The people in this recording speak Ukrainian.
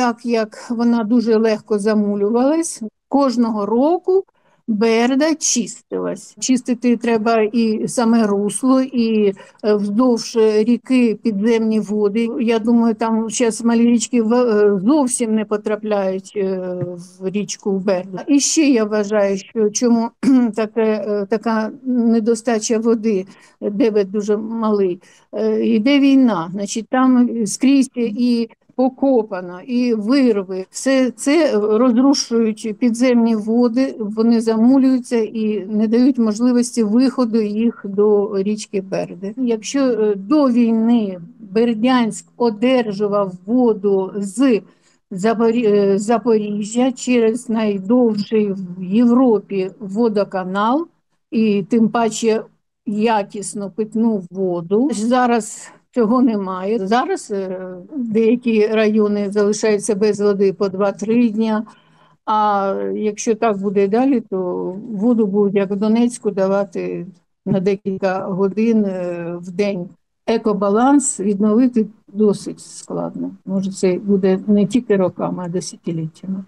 так як вона дуже легко замулювалась, кожного року Берда чистилась. Чистити треба і саме русло, і вздовж ріки підземні води. Я думаю, там зараз малі річки зовсім не потрапляють в річку Берда. І ще я вважаю, що чому така недостача води, дебет дуже малий, йде війна, значить там скрізь і покопано, і вирви. Все це розрушують підземні води, вони замулюються і не дають можливості виходу їх до річки Берди. Якщо до війни Бердянськ одержував воду з Запоріжжя через найдовший в Європі водоканал і тим паче якісну питну воду, зараз цього немає. Зараз деякі райони залишаються без води по 2-3 дні, а якщо так буде далі, то воду будуть, як в Донецьку, давати на декілька годин в день. Екобаланс відновити досить складно. Може, це буде не тільки роками, а десятиліттями.